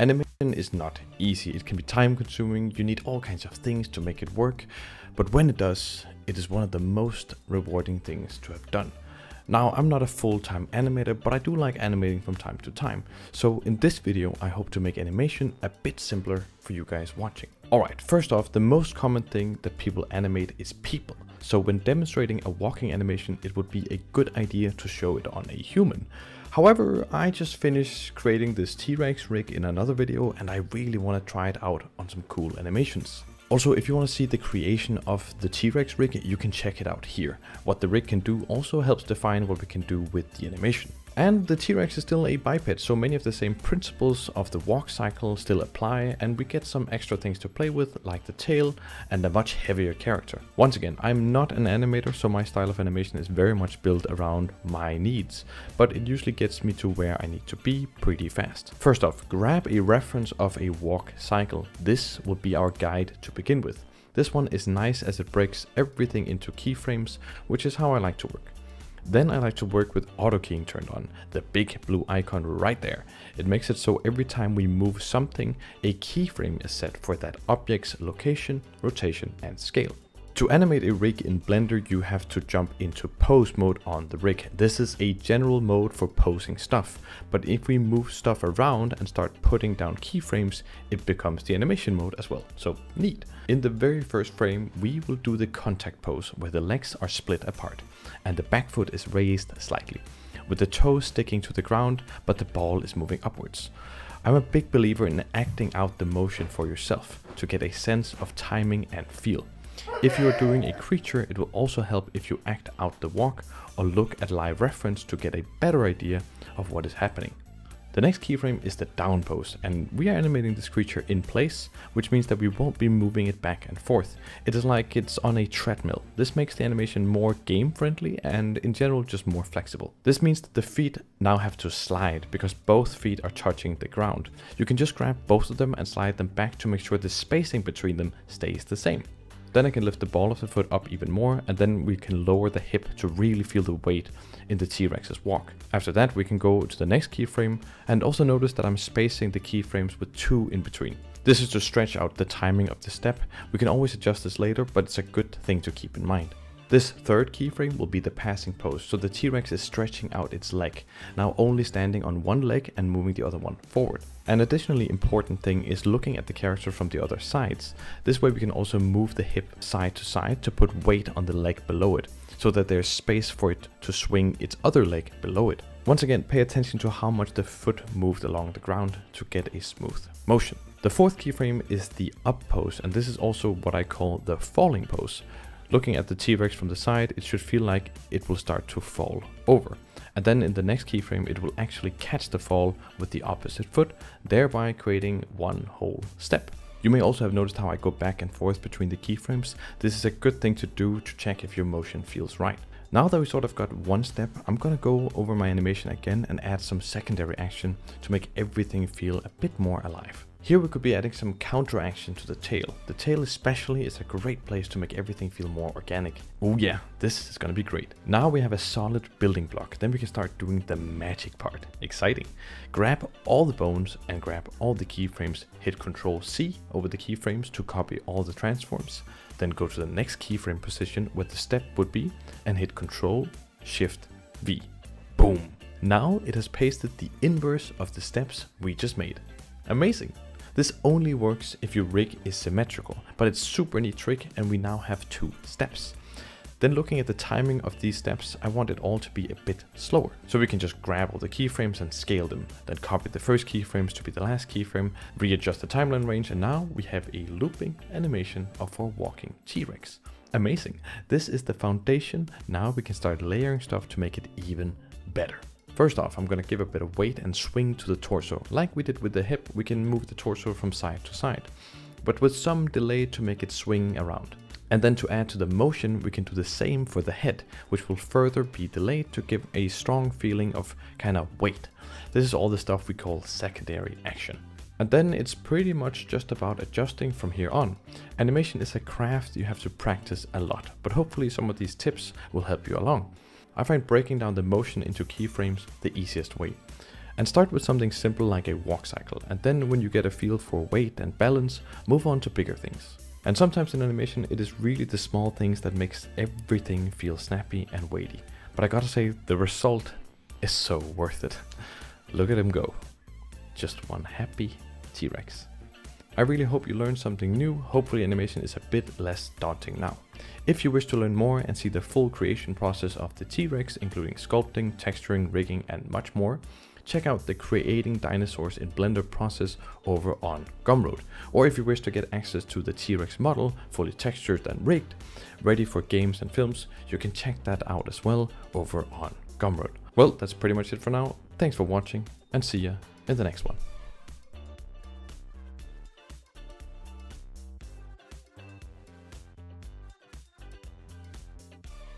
Animation is not easy. It can be time consuming. You need all kinds of things to make it work. But when it does, it is one of the most rewarding things to have done. Now, I'm not a full-time animator, but I do like animating from time to time. So in this video, I hope to make animation a bit simpler for you guys watching. All right, first off, the most common thing that people animate is people. So when demonstrating a walking animation, it would be a good idea to show it on a human. However, I just finished creating this T-Rex rig in another video, and I really want to try it out on some cool animations. Also, if you want to see the creation of the T-Rex rig, you can check it out here. What the rig can do also helps define what we can do with the animation. And the T-Rex is still a biped, so many of the same principles of the walk cycle still apply, and we get some extra things to play with, like the tail and a much heavier character. Once again, I'm not an animator, so my style of animation is very much built around my needs, but it usually gets me to where I need to be pretty fast. First off, grab a reference of a walk cycle. This will be our guide to begin with. This one is nice as it breaks everything into keyframes, which is how I like to work. Then I like to work with auto keying turned on, the big blue icon right there. It makes it so every time we move something, a keyframe is set for that object's location, rotation, and scale. To animate a rig in Blender, you have to jump into pose mode on the rig. This is a general mode for posing stuff, but if we move stuff around and start putting down keyframes, it becomes the animation mode as well, so neat. In the very first frame, we will do the contact pose where the legs are split apart and the back foot is raised slightly, with the toes sticking to the ground, but the ball is moving upwards. I'm a big believer in acting out the motion for yourself to get a sense of timing and feel. If you are doing a creature, it will also help if you act out the walk or look at live reference to get a better idea of what is happening. The next keyframe is the down pose, and we are animating this creature in place, which means that we won't be moving it back and forth. It is like it's on a treadmill. This makes the animation more game friendly and in general just more flexible. This means that the feet now have to slide because both feet are touching the ground. You can just grab both of them and slide them back to make sure the spacing between them stays the same. Then I can lift the ball of the foot up even more, and then we can lower the hip to really feel the weight in the T-Rex's walk. After that, we can go to the next keyframe, and also notice that I'm spacing the keyframes with 2 in between. This is to stretch out the timing of the step. We can always adjust this later, but it's a good thing to keep in mind. This third keyframe will be the passing pose, so the T-Rex is stretching out its leg, now only standing on one leg and moving the other one forward. An additionally important thing is looking at the character from the other sides. This way we can also move the hip side to side to put weight on the leg below it, so that there's space for it to swing its other leg below it. Once again, pay attention to how much the foot moved along the ground to get a smooth motion. The fourth keyframe is the up pose, and this is also what I call the falling pose. Looking at the T-Rex from the side, it should feel like it will start to fall over. And then in the next keyframe, it will actually catch the fall with the opposite foot, thereby creating one whole step. You may also have noticed how I go back and forth between the keyframes. This is a good thing to do to check if your motion feels right. Now that we sort of got one step, I'm gonna go over my animation again and add some secondary action to make everything feel a bit more alive. Here we could be adding some counteraction to the tail. The tail especially is a great place to make everything feel more organic. Oh yeah, this is gonna be great. Now we have a solid building block, then we can start doing the magic part. Exciting. Grab all the bones and grab all the keyframes, hit Ctrl+C over the keyframes to copy all the transforms, then go to the next keyframe position where the step would be and hit Ctrl+Shift+V. Boom. Now it has pasted the inverse of the steps we just made. Amazing. This only works if your rig is symmetrical, but it's super neat trick and we now have 2 steps. Then looking at the timing of these steps, I want it all to be a bit slower. So we can just grab all the keyframes and scale them, then copy the first keyframes to be the last keyframe, readjust the timeline range, and now we have a looping animation of our walking T-Rex. Amazing. This is the foundation. Now we can start layering stuff to make it even better. First off, I'm going to give a bit of weight and swing to the torso. Like we did with the hip, we can move the torso from side to side, but with some delay to make it swing around. And then to add to the motion, we can do the same for the head, which will further be delayed to give a strong feeling of kind of weight. This is all the stuff we call secondary action. And then it's pretty much just about adjusting from here on. Animation is a craft you have to practice a lot, but hopefully some of these tips will help you along. I find breaking down the motion into keyframes the easiest way. And start with something simple like a walk cycle, and then when you get a feel for weight and balance, move on to bigger things. And sometimes in animation it is really the small things that makes everything feel snappy and weighty. But I gotta say, the result is so worth it. Look at him go. Just one happy T-Rex. I really hope you learned something new. Hopefully animation is a bit less daunting now. If you wish to learn more and see the full creation process of the T-Rex, including sculpting, texturing, rigging and much more, check out the Creating Dinosaurs in Blender process over on Gumroad. Or if you wish to get access to the T-Rex model, fully textured and rigged, ready for games and films, you can check that out as well over on Gumroad. Well, that's pretty much it for now. Thanks for watching and see ya in the next one.